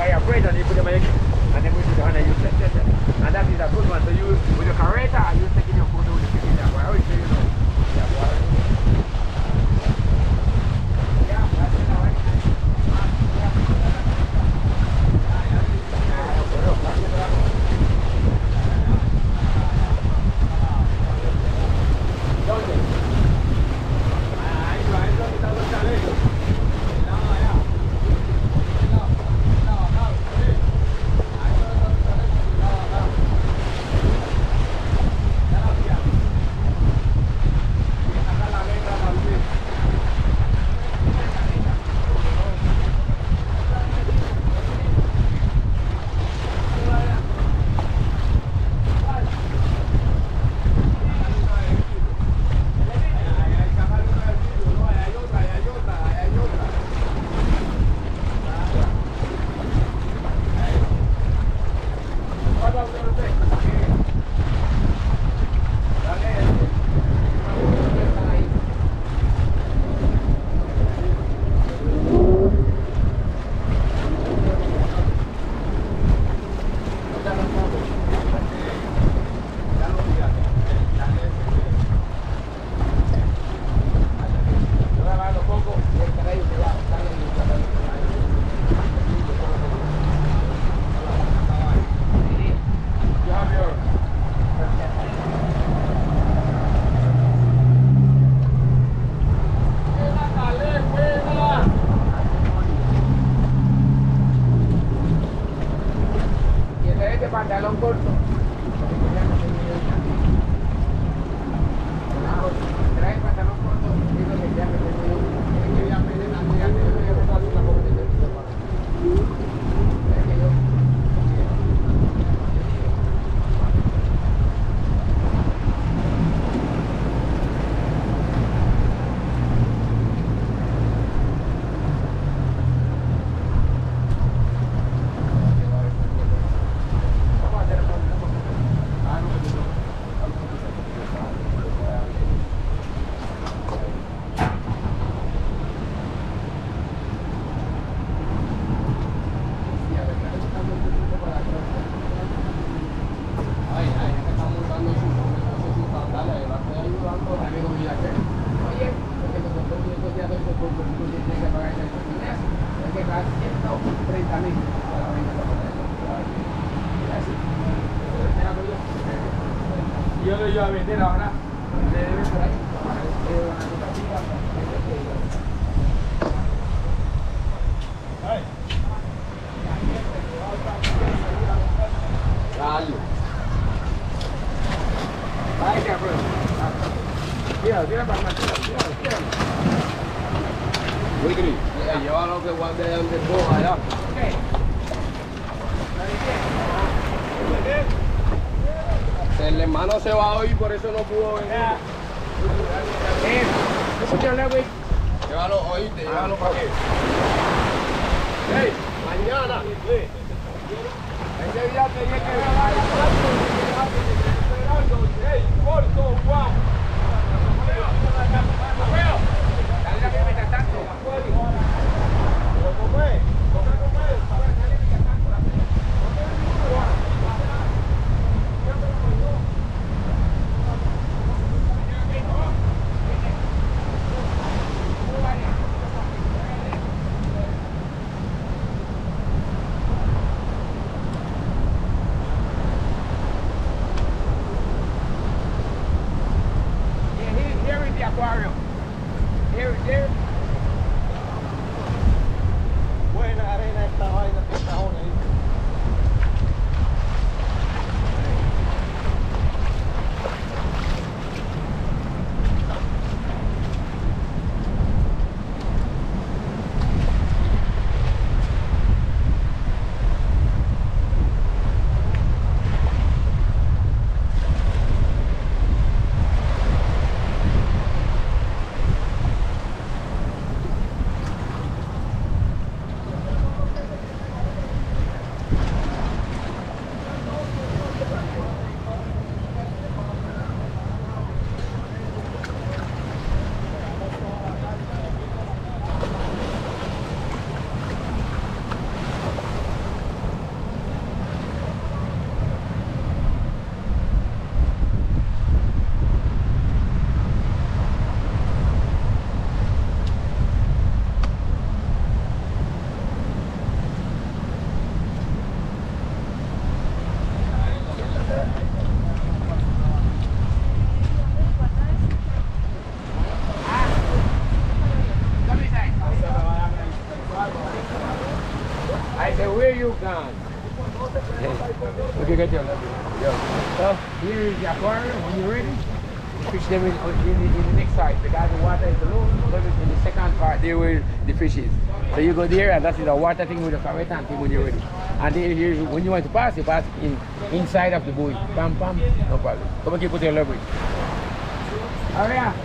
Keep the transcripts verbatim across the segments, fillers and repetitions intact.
by your pressure you put them on your chin and then put it on you set, set, set. And that is a good one. So you with your carreter you take in your photo with the camera. I always say you know. Por eso no pudo venir. Yeah. Eh, llévalo, oíste, llévalo para qué. Hey, mañana. Ese día tenía que grabar el plato y esperando. Hey, corto, guau. Dale que meta tanto. ¿Cómo fue? I said, where you gone? Look at your level. Here is your aquarium. When you're ready, fish them in, in, in the next side because the water is low. In the second part, there where the fish is. So you go there, and that's the water thing with the Samaritan thing when you're ready. And then you, when you want to pass, you pass in, inside of the buoy. Pam, pam, no problem. Come and keep put your leverage. All right.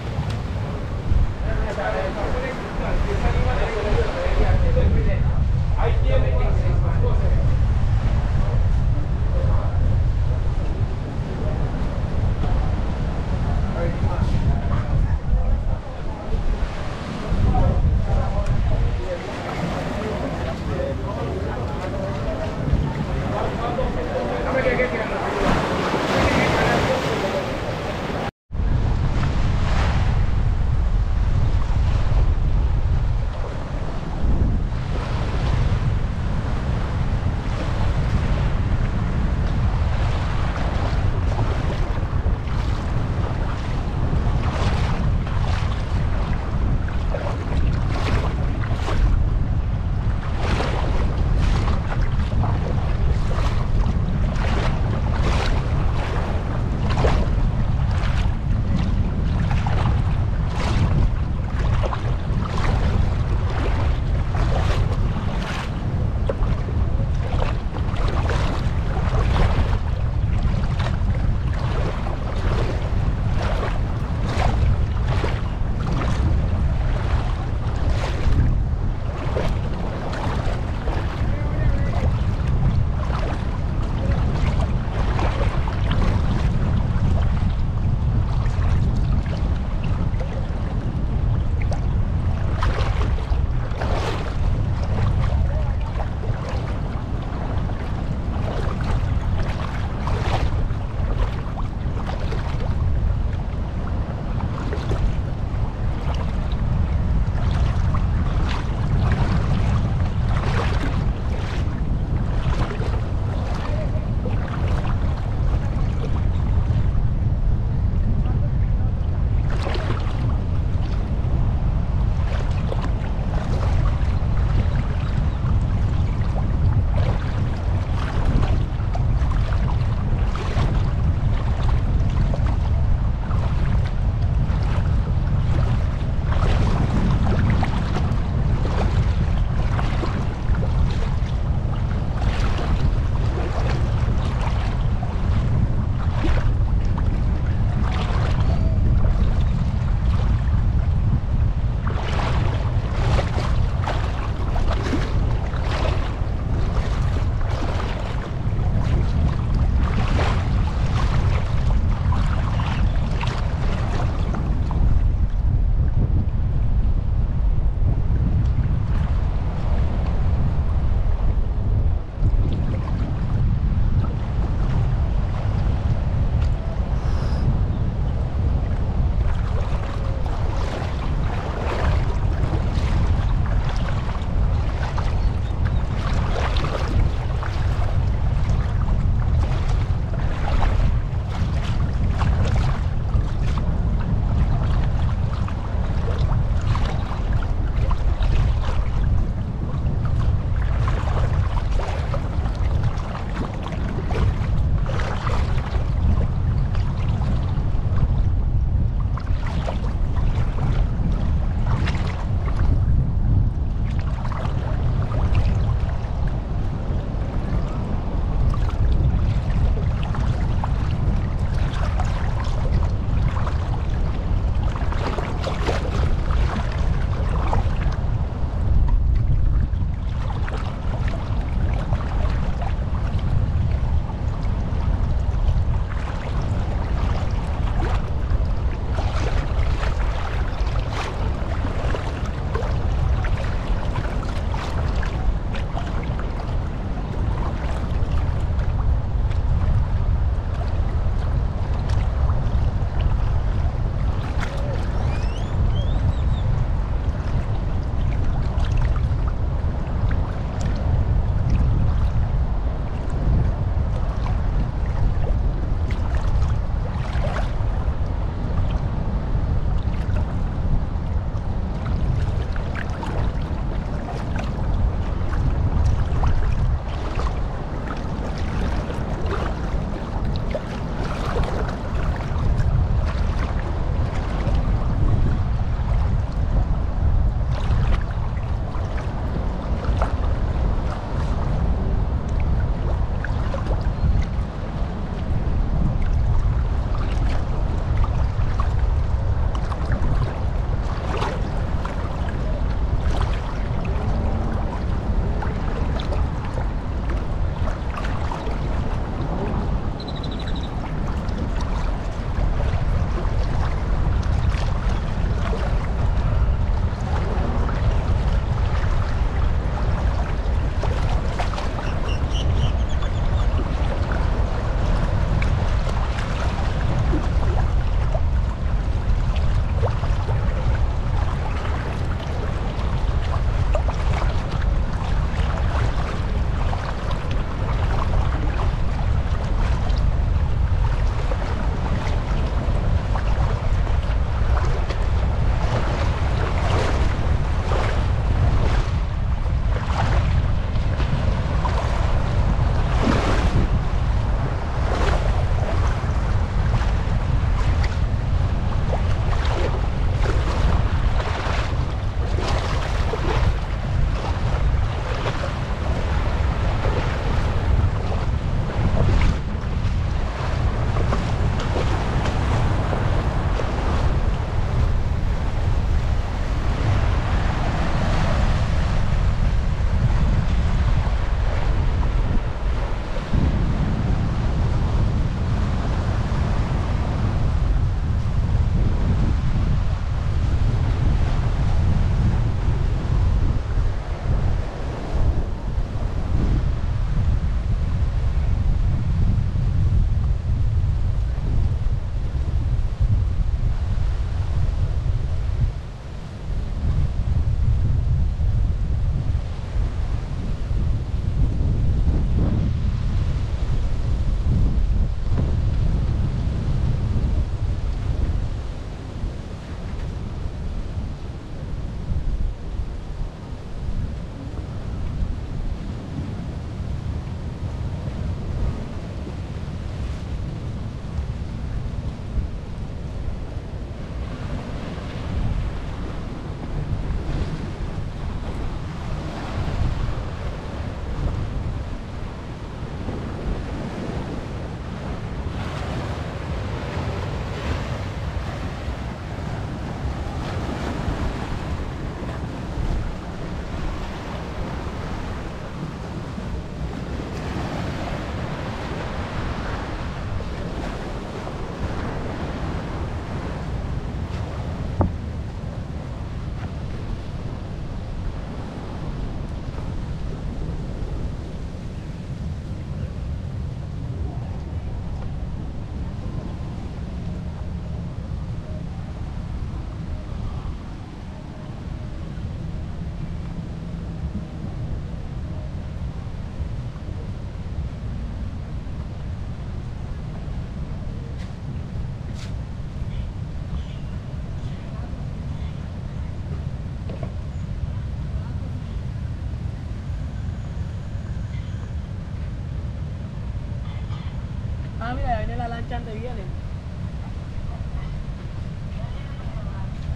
marchan de vienen.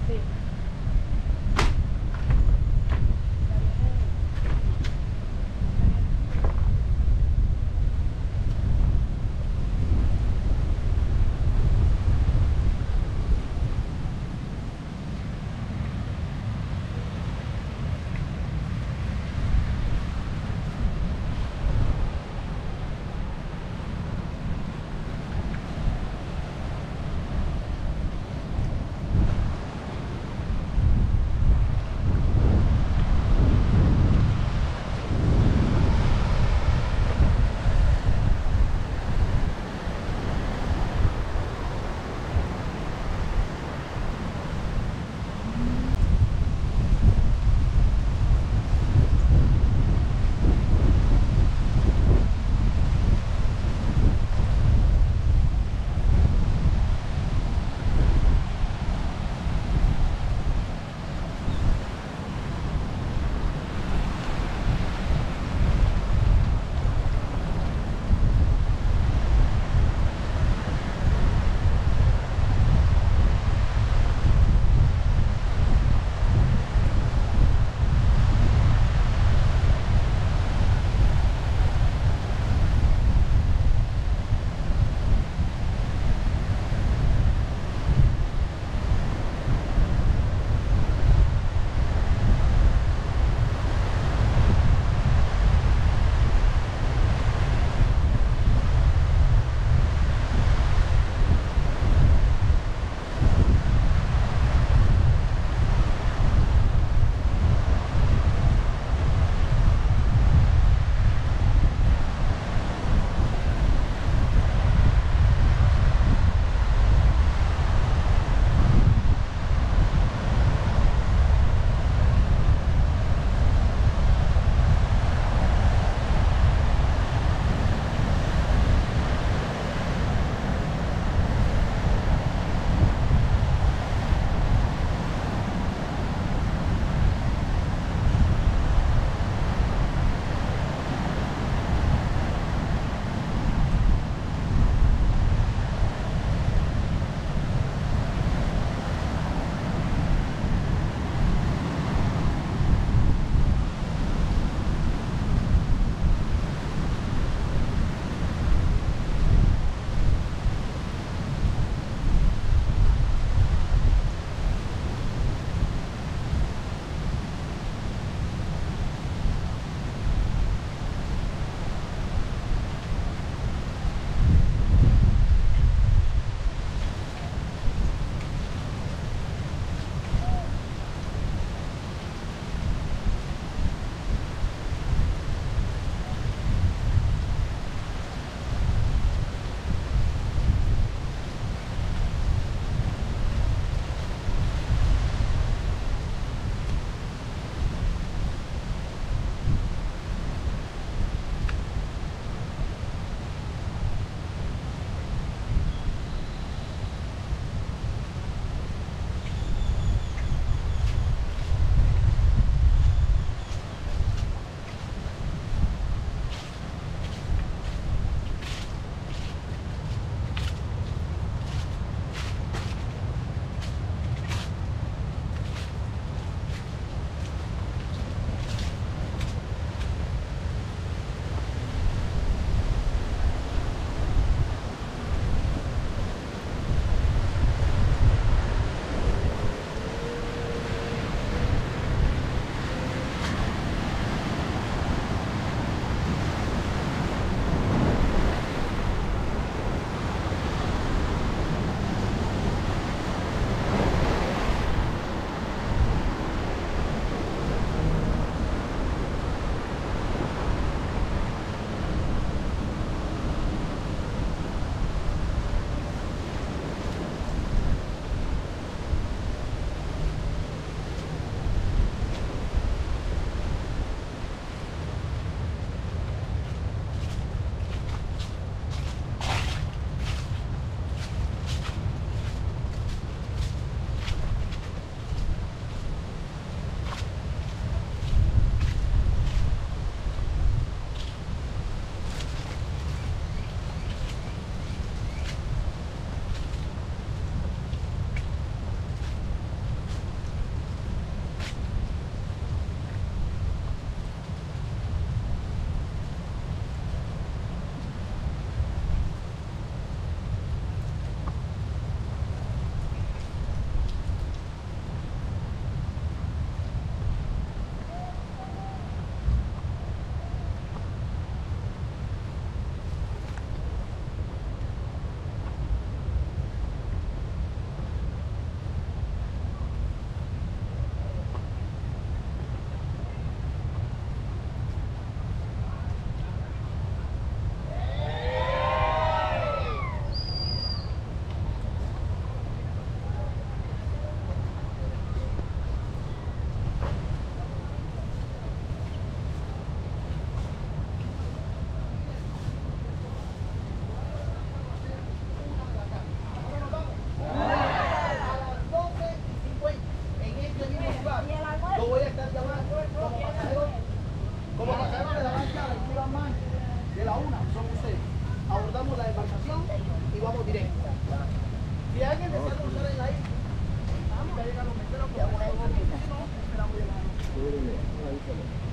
Sí. acá del Club Amán de la una son ustedes. Abordamos la embarcación y vamos directo. Si alguien desea cruzar en la isla, ya llegan los meteros por la isla.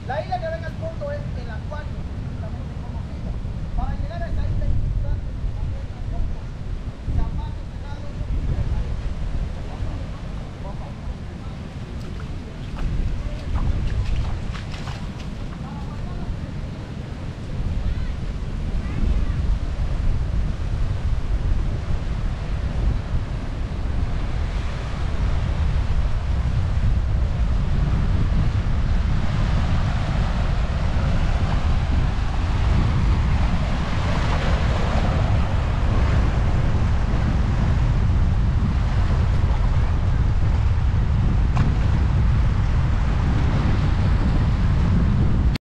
La isla que ven al fondo es en la